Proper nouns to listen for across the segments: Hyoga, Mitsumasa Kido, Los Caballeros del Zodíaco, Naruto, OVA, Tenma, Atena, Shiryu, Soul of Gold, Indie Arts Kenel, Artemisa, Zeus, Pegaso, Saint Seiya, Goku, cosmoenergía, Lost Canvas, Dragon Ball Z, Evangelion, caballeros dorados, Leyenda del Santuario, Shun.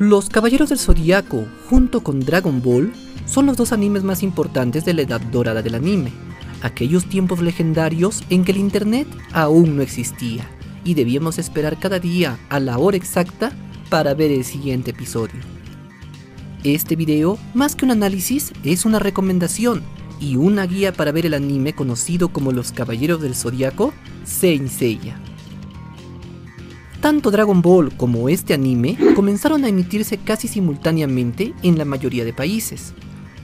Los Caballeros del Zodíaco, junto con Dragon Ball, son los dos animes más importantes de la edad dorada del anime, aquellos tiempos legendarios en que el internet aún no existía, y debíamos esperar cada día a la hora exacta para ver el siguiente episodio. Este video, más que un análisis, es una recomendación y una guía para ver el anime conocido como Los Caballeros del Zodíaco, Saint Seiya. Tanto Dragon Ball como este anime comenzaron a emitirse casi simultáneamente en la mayoría de países,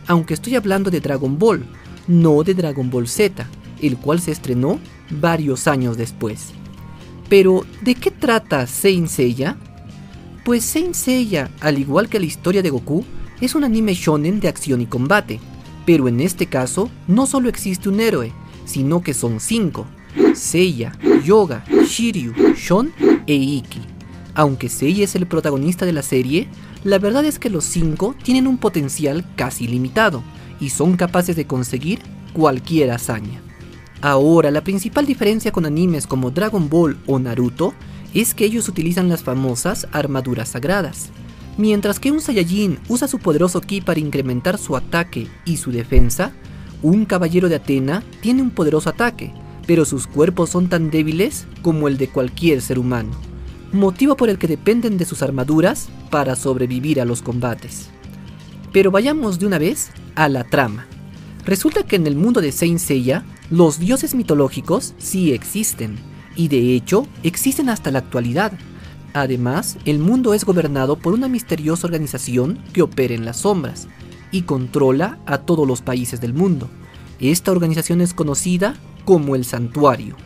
aunque estoy hablando de Dragon Ball, no de Dragon Ball Z, el cual se estrenó varios años después. Pero, ¿de qué trata Saint Seiya? Pues Saint Seiya, al igual que la historia de Goku, es un anime shonen de acción y combate, pero en este caso no solo existe un héroe, sino que son 5, Seiya, Hyoga, Shiryu, Shun e Ikki. Aunque Seiya es el protagonista de la serie, la verdad es que los 5 tienen un potencial casi ilimitado, y son capaces de conseguir cualquier hazaña. Ahora, la principal diferencia con animes como Dragon Ball o Naruto, es que ellos utilizan las famosas armaduras sagradas. Mientras que un Saiyajin usa su poderoso ki para incrementar su ataque y su defensa, un caballero de Atena tiene un poderoso ataque, pero sus cuerpos son tan débiles como el de cualquier ser humano, motivo por el que dependen de sus armaduras para sobrevivir a los combates. Pero vayamos de una vez a la trama. Resulta que en el mundo de Saint Seiya, los dioses mitológicos sí existen, y de hecho existen hasta la actualidad. Además, el mundo es gobernado por una misteriosa organización que opera en las sombras y controla a todos los países del mundo. Esta organización es conocida como el Santuario,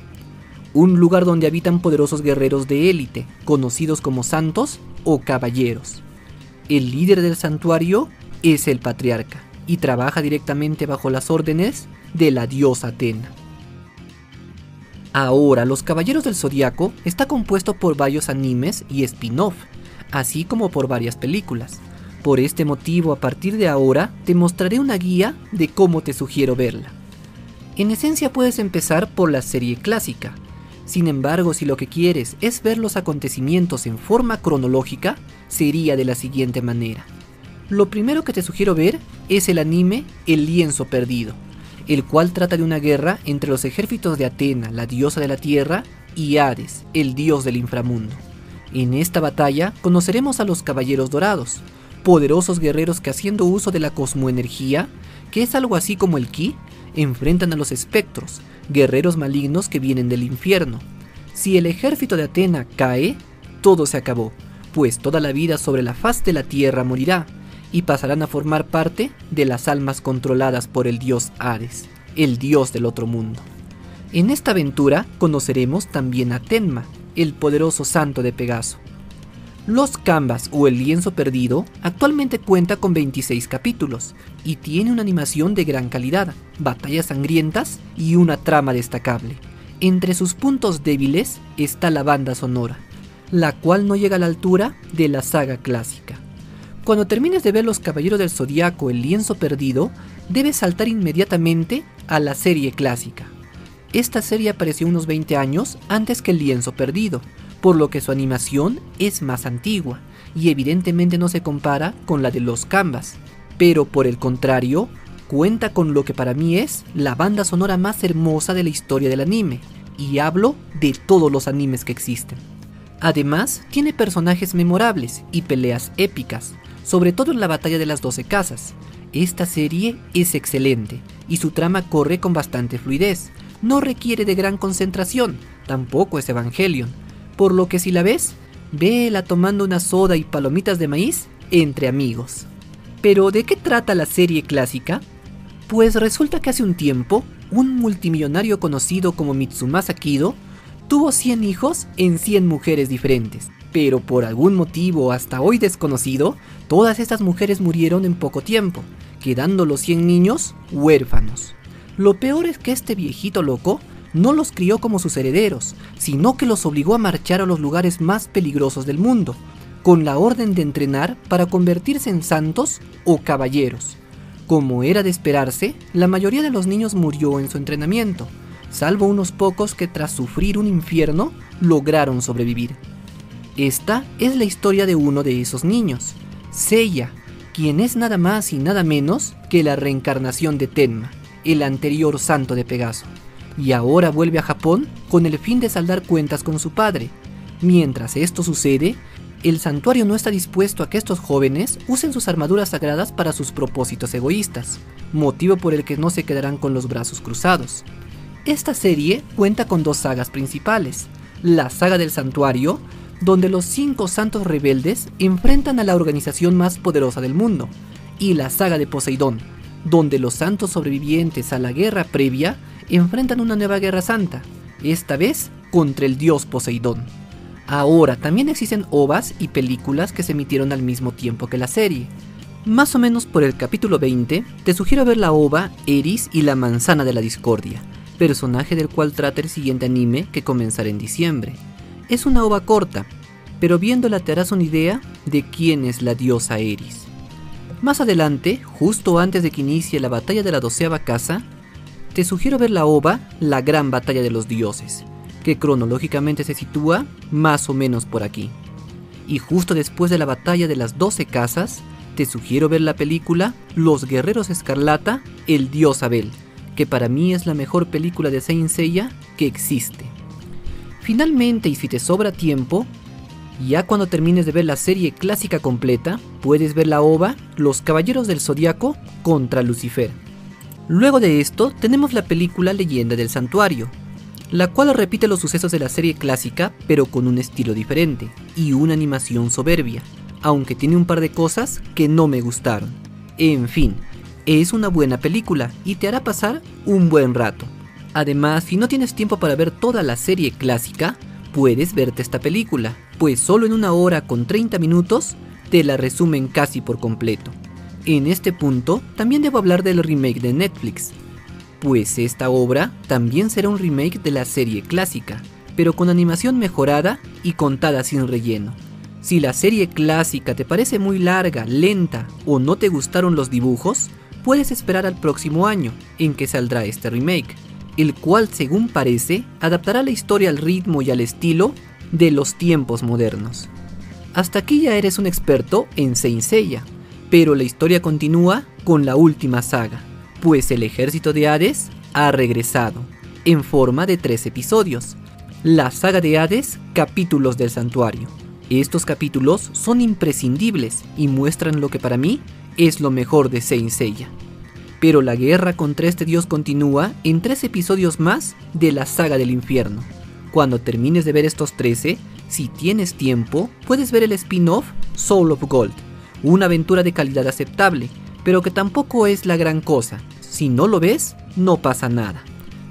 un lugar donde habitan poderosos guerreros de élite, conocidos como santos o caballeros. El líder del Santuario es el patriarca y trabaja directamente bajo las órdenes de la diosa Atena. Ahora, Los Caballeros del Zodíaco está compuesto por varios animes y spin-off, así como por varias películas. Por este motivo, a partir de ahora, te mostraré una guía de cómo te sugiero verla. En esencia puedes empezar por la serie clásica. Sin embargo, si lo que quieres es ver los acontecimientos en forma cronológica, sería de la siguiente manera. Lo primero que te sugiero ver es el anime El Lienzo Perdido, el cual trata de una guerra entre los ejércitos de Atena, la diosa de la tierra, y Hades, el dios del inframundo. En esta batalla conoceremos a los Caballeros Dorados, poderosos guerreros que haciendo uso de la cosmoenergía, que es algo así como el ki, enfrentan a los espectros, guerreros malignos que vienen del infierno. Si el ejército de Atena cae, todo se acabó, pues toda la vida sobre la faz de la tierra morirá, y pasarán a formar parte de las almas controladas por el dios Hades, el dios del otro mundo. En esta aventura conoceremos también a Tenma, el poderoso santo de Pegaso. Lost Canvas o El Lienzo Perdido actualmente cuenta con 26 capítulos y tiene una animación de gran calidad, batallas sangrientas y una trama destacable. Entre sus puntos débiles está la banda sonora, la cual no llega a la altura de la saga clásica. Cuando termines de ver Los Caballeros del Zodíaco El Lienzo Perdido, debes saltar inmediatamente a la serie clásica. Esta serie apareció unos 20 años antes que El Lienzo Perdido, por lo que su animación es más antigua, y evidentemente no se compara con la de Los Canvas, pero por el contrario, cuenta con lo que para mí es la banda sonora más hermosa de la historia del anime, y hablo de todos los animes que existen. Además, tiene personajes memorables y peleas épicas, sobre todo en la batalla de las 12 casas. Esta serie es excelente y su trama corre con bastante fluidez, no requiere de gran concentración, tampoco es Evangelion, por lo que si la ves, vela tomando una soda y palomitas de maíz entre amigos. Pero ¿de qué trata la serie clásica? Pues resulta que hace un tiempo, un multimillonario conocido como Mitsumasa Kido tuvo 100 hijos en 100 mujeres diferentes, pero por algún motivo hasta hoy desconocido, todas estas mujeres murieron en poco tiempo, quedando los 100 niños huérfanos. Lo peor es que este viejito loco no los crió como sus herederos, sino que los obligó a marchar a los lugares más peligrosos del mundo, con la orden de entrenar para convertirse en santos o caballeros. Como era de esperarse, la mayoría de los niños murió en su entrenamiento, salvo unos pocos que tras sufrir un infierno lograron sobrevivir. Esta es la historia de uno de esos niños, Seiya, quien es nada más y nada menos que la reencarnación de Tenma, el anterior santo de Pegaso, y ahora vuelve a Japón con el fin de saldar cuentas con su padre. Mientras esto sucede, el santuario no está dispuesto a que estos jóvenes usen sus armaduras sagradas para sus propósitos egoístas, motivo por el que no se quedarán con los brazos cruzados. Esta serie cuenta con dos sagas principales, la saga del santuario, donde los 5 santos rebeldes enfrentan a la organización más poderosa del mundo, y la saga de Poseidón, donde los santos sobrevivientes a la guerra previa enfrentan una nueva guerra santa, esta vez contra el dios Poseidón. Ahora también existen OVAs y películas que se emitieron al mismo tiempo que la serie. Más o menos por el capítulo 20, te sugiero ver la OVA Eris y la manzana de la discordia, personaje del cual trata el siguiente anime que comenzará en diciembre. Es una ova corta, pero viéndola te harás una idea de quién es la diosa Eris. Más adelante, justo antes de que inicie la batalla de la 12ª casa, te sugiero ver la ova La Gran Batalla de los Dioses, que cronológicamente se sitúa más o menos por aquí. Y justo después de la batalla de las 12 casas, te sugiero ver la película Los Guerreros Escarlata, El Dios Abel, que para mí es la mejor película de Saint Seiya que existe. Finalmente, y si te sobra tiempo, ya cuando termines de ver la serie clásica completa, puedes ver la OVA Los Caballeros del Zodíaco contra Lucifer. Luego de esto, tenemos la película Leyenda del Santuario, la cual repite los sucesos de la serie clásica, pero con un estilo diferente, y una animación soberbia, aunque tiene un par de cosas que no me gustaron. En fin, es una buena película y te hará pasar un buen rato. Además, si no tienes tiempo para ver toda la serie clásica, puedes verte esta película, pues solo en 1 hora con 30 minutos te la resumen casi por completo. En este punto, también debo hablar del remake de Netflix, pues esta obra también será un remake de la serie clásica, pero con animación mejorada y contada sin relleno. Si la serie clásica te parece muy larga, lenta o no te gustaron los dibujos, puedes esperar al próximo año en que saldrá este remake, el cual, según parece, adaptará la historia al ritmo y al estilo de los tiempos modernos. Hasta aquí ya eres un experto en Saint Seiya, pero la historia continúa con la última saga, pues el ejército de Hades ha regresado, en forma de 3 episodios, la saga de Hades, capítulos del santuario. Estos capítulos son imprescindibles y muestran lo que para mí es lo mejor de Saint Seiya. Pero la guerra contra este dios continúa en 3 episodios más de la saga del infierno. Cuando termines de ver estos 13, si tienes tiempo, puedes ver el spin-off Soul of Gold, una aventura de calidad aceptable, pero que tampoco es la gran cosa. Si no lo ves, no pasa nada.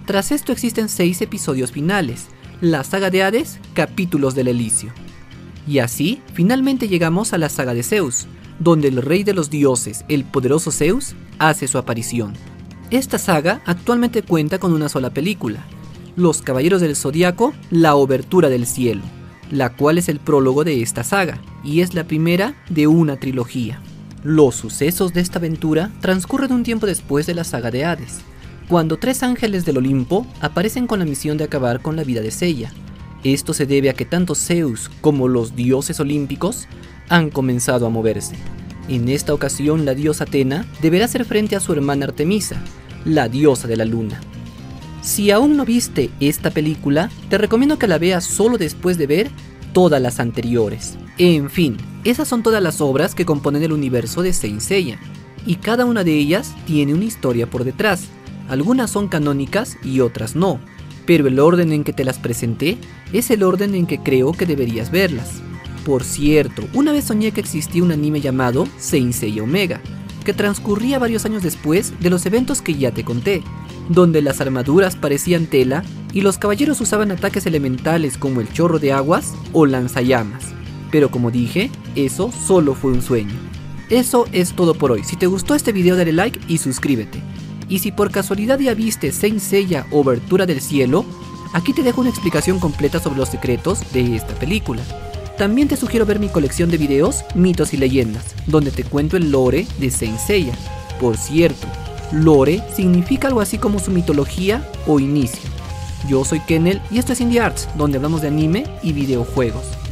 Tras esto existen 6 episodios finales, la saga de Hades, capítulos del Elicio. Y así, finalmente llegamos a la saga de Zeus, donde el rey de los dioses, el poderoso Zeus, hace su aparición. Esta saga actualmente cuenta con una sola película, Los Caballeros del Zodíaco, la Obertura del Cielo, la cual es el prólogo de esta saga, y es la primera de una trilogía. Los sucesos de esta aventura transcurren un tiempo después de la saga de Hades, cuando 3 ángeles del Olimpo aparecen con la misión de acabar con la vida de Seiya. Esto se debe a que tanto Zeus como los dioses olímpicos han comenzado a moverse. En esta ocasión, la diosa Atena deberá hacer frente a su hermana Artemisa, la diosa de la luna. Si aún no viste esta película, te recomiendo que la veas solo después de ver todas las anteriores. En fin, esas son todas las obras que componen el universo de Saint Seiya, y cada una de ellas tiene una historia por detrás. Algunas son canónicas y otras no, pero el orden en que te las presenté es el orden en que creo que deberías verlas. Por cierto, una vez soñé que existía un anime llamado Saint Seiya Omega, que transcurría varios años después de los eventos que ya te conté, donde las armaduras parecían tela y los caballeros usaban ataques elementales como el chorro de aguas o lanzallamas. Pero como dije, eso solo fue un sueño. Eso es todo por hoy. Si te gustó este video, dale like y suscríbete. Y si por casualidad ya viste Saint Seiya Obertura del Cielo, aquí te dejo una explicación completa sobre los secretos de esta película. También te sugiero ver mi colección de videos Mitos y Leyendas, donde te cuento el lore de Saint Seiya. Por cierto, lore significa algo así como su mitología o inicio. Yo soy Kenel y esto es Indie Arts, donde hablamos de anime y videojuegos.